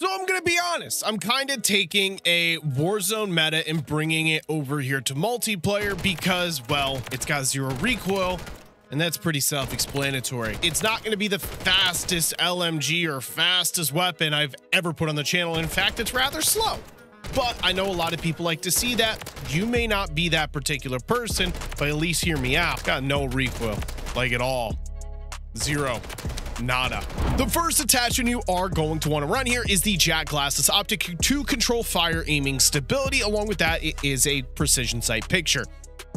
So I'm going to be honest, I'm kind of taking a Warzone meta and bringing it over here to multiplayer because, well, it's got zero recoil, and that's pretty self-explanatory. It's not going to be the fastest LMG or fastest weapon I've ever put on the channel. In fact, it's rather slow. But I know a lot of people like to see that. You may not be that particular person, but at least hear me out. Got no recoil, like at all. Zero. Nada. The first attachment you are going to want to run here is the JAK Glassless Optic to control fire aiming stability. Along with that, it is a precision sight picture.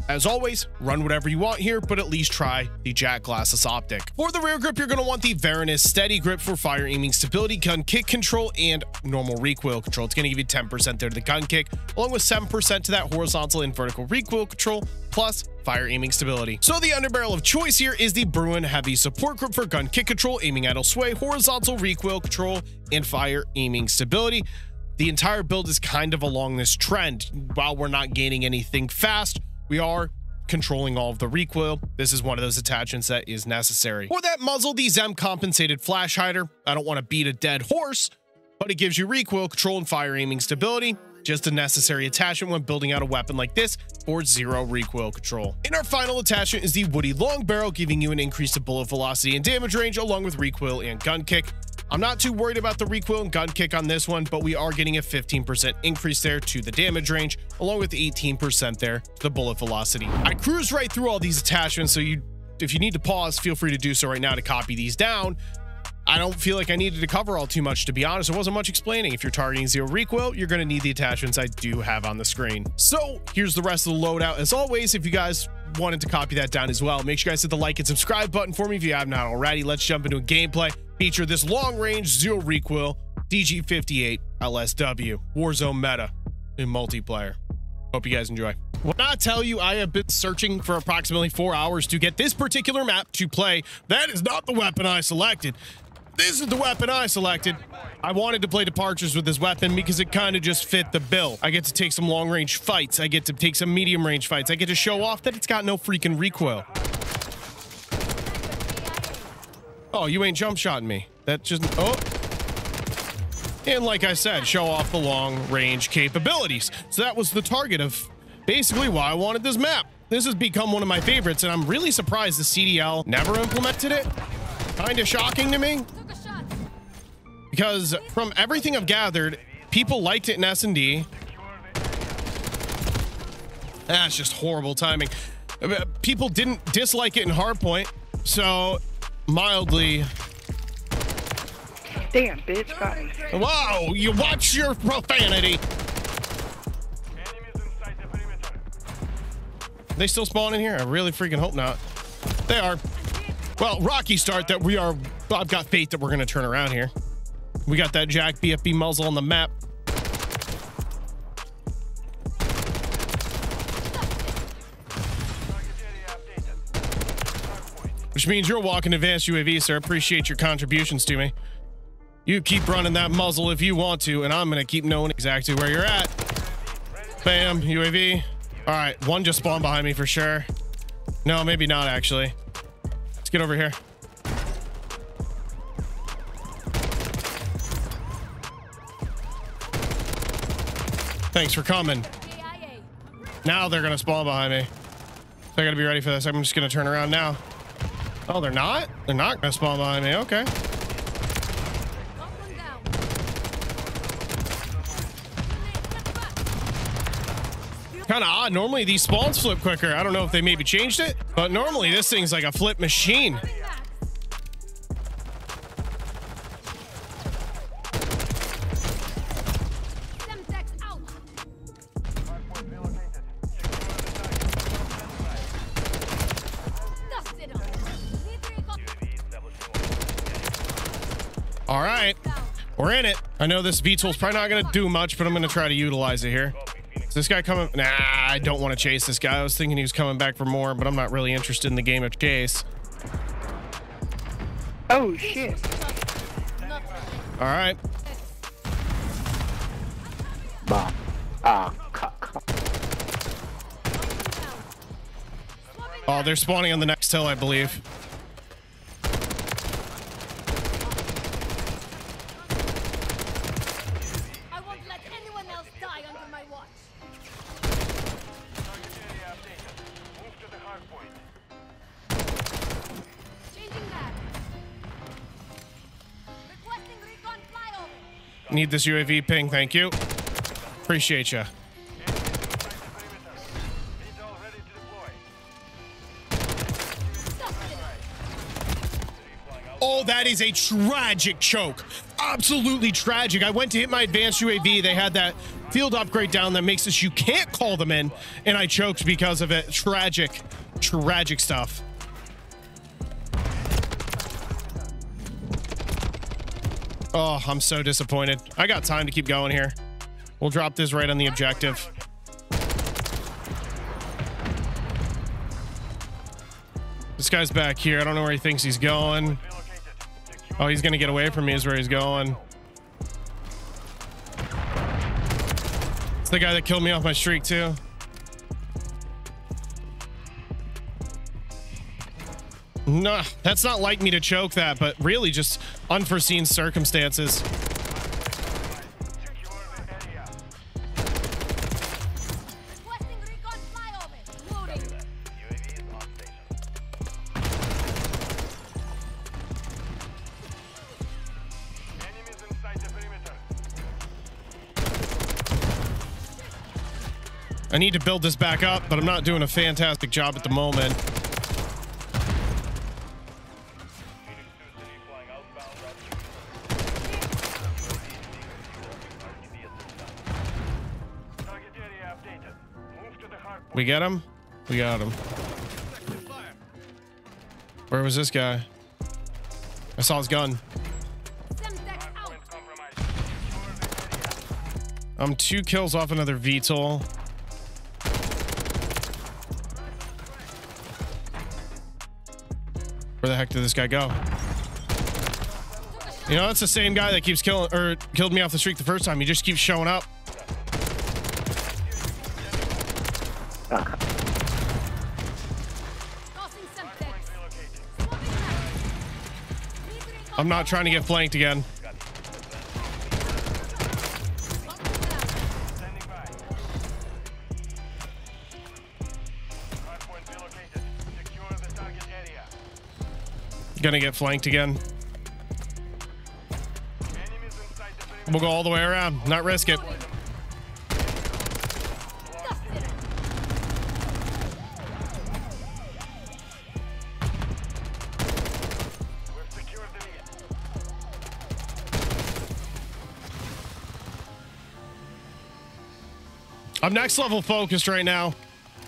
As always, run whatever you want here, but at least try the JAK Glassless Optic. For the rear grip, you're going to want the Varanus Steady Grip for fire aiming stability, gun kick control, and normal recoil control. It's going to give you 10% there to the gun kick, along with 7% to that horizontal and vertical recoil control, plus fire aiming stability. So the underbarrel of choice here is the Bruin Heavy Support Grip for gun kick control, aiming idle sway, horizontal recoil control, and fire aiming stability. The entire build is kind of along this trend. While we're not gaining anything fast, we are controlling all of the recoil. This is one of those attachments that is necessary. For that muzzle, the Zem Compensated Flash Hider. I don't want to beat a dead horse, but it gives you recoil control and fire aiming stability. Just a necessary attachment when building out a weapon like this for zero recoil control. And our final attachment is the Woody Long Barrel, giving you an increase to bullet velocity and damage range, along with recoil and gun kick. I'm not too worried about the recoil and gun kick on this one, but we are getting a 15% increase there to the damage range, along with 18% there to the bullet velocity. I cruise right through all these attachments, so if you need to pause, feel free to do so right now to copy these down. I don't feel like I needed to cover all too much, to be honest. There wasn't much explaining. If you're targeting zero recoil, you're going to need the attachments I do have on the screen. So here's the rest of the loadout. As always, if you guys wanted to copy that down as well, make sure you guys hit the like and subscribe button for me if you have not already. Let's jump into a gameplay. Feature this long-range, zero recoil, DG 58 LSW, Warzone meta in multiplayer. Hope you guys enjoy. When I tell you I have been searching for approximately 4 hours to get this particular map to play, that is not the weapon I selected. This is the weapon I selected. I wanted to play Departures with this weapon because it kind of just fit the bill. I get to take some long-range fights. I get to take some medium-range fights. I get to show off that it's got no freaking recoil. Oh, you ain't jump shotting me. That just, oh. And like I said, show off the long range capabilities. So that was the target of basically why I wanted this map. This has become one of my favorites, and I'm really surprised the CDL never implemented it. Kind of shocking to me. Because from everything I've gathered, people liked it in S&D. That's just horrible timing. People didn't dislike it in Hardpoint, so mildly. Damn, bitch. Got me. Whoa, you watch your profanity. They still spawn in here? I really freaking hope not. They are. Well, rocky start that we are. I've got faith that we're going to turn around here. We got that Jack BFB muzzle on the map. Which means you're walking advanced UAV, sir. Appreciate your contributions to me. You keep running that muzzle if you want to, and I'm going to keep knowing exactly where you're at. Bam, UAV. All right, one just spawned behind me for sure. No, maybe not, actually. Let's get over here. Thanks for coming. Now they're going to spawn behind me. So I got to be ready for this. I'm just going to turn around now. Oh, they're not? They're not going to spawn behind me. Okay. Kind of odd. Normally these spawns flip quicker. I don't know if they maybe changed it, but normally this thing's like a flip machine. All right, we're in it. I know this VTOL is probably not going to do much, but I'm going to try to utilize it here. Is this guy coming? Nah, I don't want to chase this guy. I was thinking he was coming back for more, but I'm not really interested in the game of chase. Oh, shit. All right. Bah. Ah, oh, they're spawning on the next hill, I believe. fly under my watch. Target area updated. Move to the hardpoint. Changing that. Requesting recon flyover. Need this UAV ping, thank you. Appreciate ya. Oh, that is a tragic choke. Absolutely tragic. I went to hit my advanced UAV. They had that field upgrade down that makes this you can't call them in, and I choked because of it. Tragic, tragic stuff. Oh, I'm so disappointed. I got time to keep going here. We'll drop this right on the objective. This guy's back here. I don't know where he thinks he's going. Oh, he's gonna get away from me is where he's going. It's the guy that killed me off my streak too. Nah, that's not like me to choke that, but really just unforeseen circumstances. I need to build this back up, but I'm not doing a fantastic job at the moment. We get him? We got him. Where was this guy? I saw his gun. I'm 2 kills off another VTOL. Where the heck did this guy go? You know, that's the same guy that keeps killing or killed me off the streak the first time. He just keeps showing up. I'm not trying to get flanked again. Gonna get flanked again. We'll go all the way around, not risk it. I'm next level focused right now.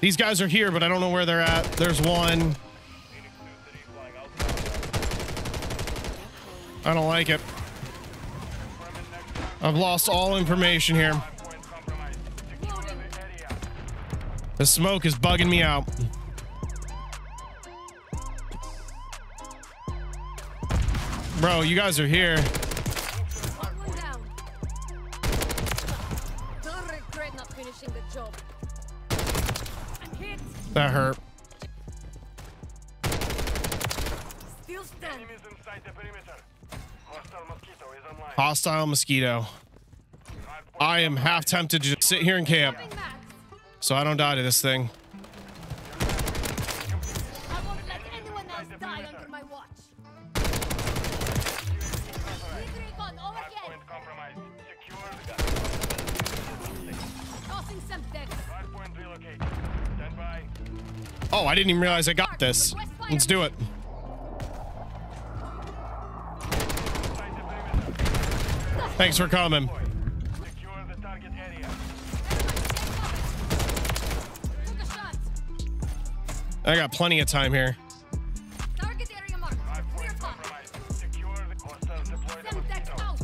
These guys are here, but I don't know where they're at. There's one. I don't like it. I've lost all information here. The smoke is bugging me out. Bro, you guys are here. That hurt. Hostile mosquito. I am half tempted to just sit here and camp so I don't die to this thing. I won't let anyone else die under my watch. Oh, I didn't even realize I got this. Let's do it. Thanks for coming. Secure the target area. I got plenty of time here. Target area marked. Clear cut. Secure the hostile deployed. Semtex out.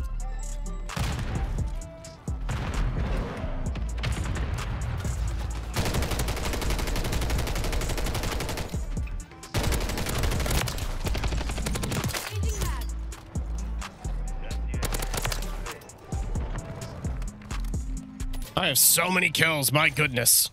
I have so many kills, my goodness.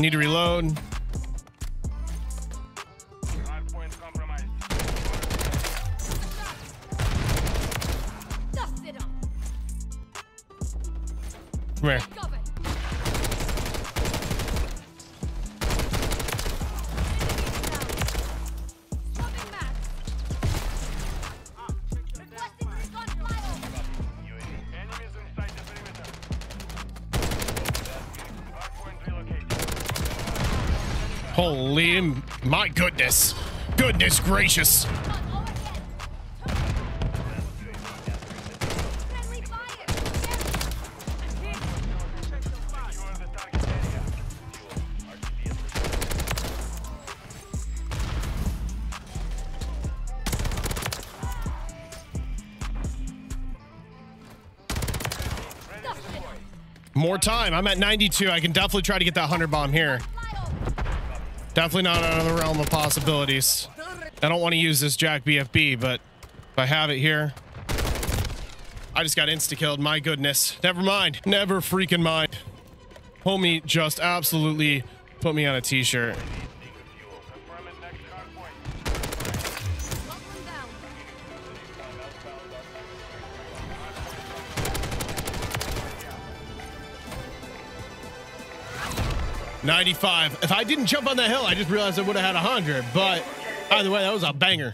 Need to reload. Come here. Holy, my goodness. Goodness gracious. More time. I'm at 92. I can definitely try to get that 100 bomb here. Definitely not out of the realm of possibilities. I don't want to use this Jack BFB, but if I have it here. I just got insta-killed. My goodness. Never mind. Never freaking mind. Homie just absolutely put me on a t-shirt. .95. If I didn't jump on that hill, I just realized I would have had 100, but either way, that was a banger.